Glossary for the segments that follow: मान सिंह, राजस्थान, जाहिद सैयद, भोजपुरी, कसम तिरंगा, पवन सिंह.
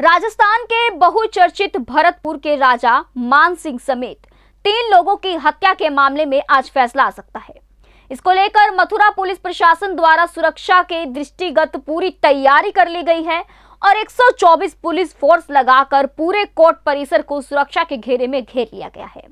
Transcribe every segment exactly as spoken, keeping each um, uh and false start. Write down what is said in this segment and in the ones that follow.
राजस्थान के बहुचर्चित भरतपुर के राजा मान सिंह समेत तीन लोगों की हत्या के मामले में आज फैसला आ सकता है। इसको लेकर मथुरा पुलिस प्रशासन द्वारा सुरक्षा के दृष्टिगत पूरी तैयारी कर ली गई है और एक सौ चौबीस पुलिस फोर्स लगाकर पूरे कोर्ट परिसर को सुरक्षा के घेरे में घेर लिया गया है।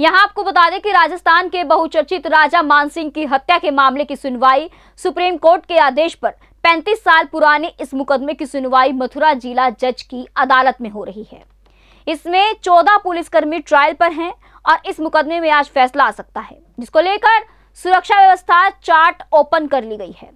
यहाँ आपको बता दें कि राजस्थान के बहुचर्चित राजा मान सिंह की हत्या के मामले की सुनवाई सुप्रीम कोर्ट के आदेश पर पैंतीस साल पुराने इस मुकदमे की सुनवाई मथुरा जिला जज की अदालत में हो रही है। इसमें चौदह पुलिसकर्मी ट्रायल पर हैं और इस मुकदमे में आज फैसला आ सकता है, जिसको लेकर सुरक्षा व्यवस्था चार्ट ओपन कर ली गई है।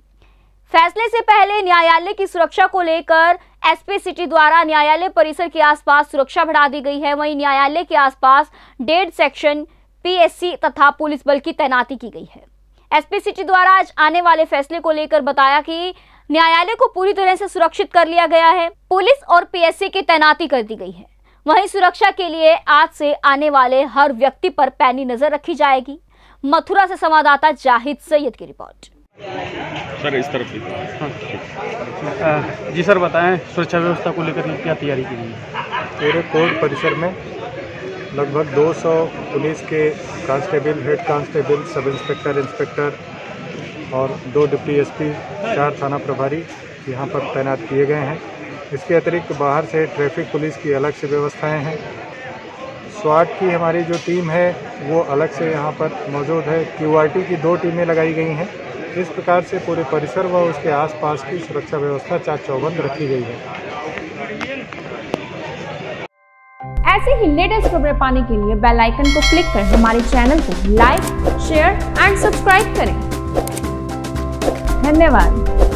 फैसले से पहले न्यायालय की सुरक्षा को लेकर एसपी सिटी द्वारा न्यायालय परिसर के आसपास सुरक्षा बढ़ा दी गई है। वहीं न्यायालय के आसपास डेढ़ सेक्शन पीएससी तथा पुलिस बल की तैनाती की गई है। एसपी सिटी द्वारा आज आने वाले फैसले को लेकर बताया कि न्यायालय को पूरी तरह से सुरक्षित कर लिया गया है, पुलिस और पीएससी की तैनाती कर दी गई है। वहीं सुरक्षा के लिए आज से आने वाले हर व्यक्ति पर पैनी नजर रखी जाएगी। मथुरा से संवाददाता जाहिद सैयद की रिपोर्ट। सर इस तरफ हाँ। जी सर बताएं, सुरक्षा व्यवस्था को लेकर क्या तैयारी की गई है? पूरे कोर्ट परिसर में लगभग दो सौ पुलिस के constable, head constable, sub inspector inspector और दो डिप्टी एसपी, चार थाना प्रभारी यहाँ पर तैनात किए गए हैं। इसके अतिरिक्त बाहर से ट्रैफिक पुलिस की अलग से व्यवस्थाएं हैं। स्वाट की हमारी जो टीम है वो अलग से यहाँ पर मौजूद है। क्यूआरटी की दो टीमें लगाई गई हैं। इस प्रकार से पूरे परिसर व उसके आसपास की सुरक्षा व्यवस्था चाक चौबंद रखी गई है। ऐसे ही लेटेस्ट खबरें पाने के लिए बेल आइकन को क्लिक कर हमारे चैनल को लाइक, शेयर एंड सब्सक्राइब करें। धन्यवाद।